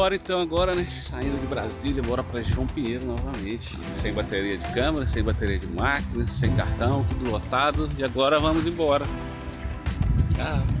Bora então agora, né, saindo de Brasília, bora pra João Pinheiro novamente. Sem bateria de câmera, sem bateria de máquina, sem cartão, tudo lotado. E agora vamos embora. Tchau.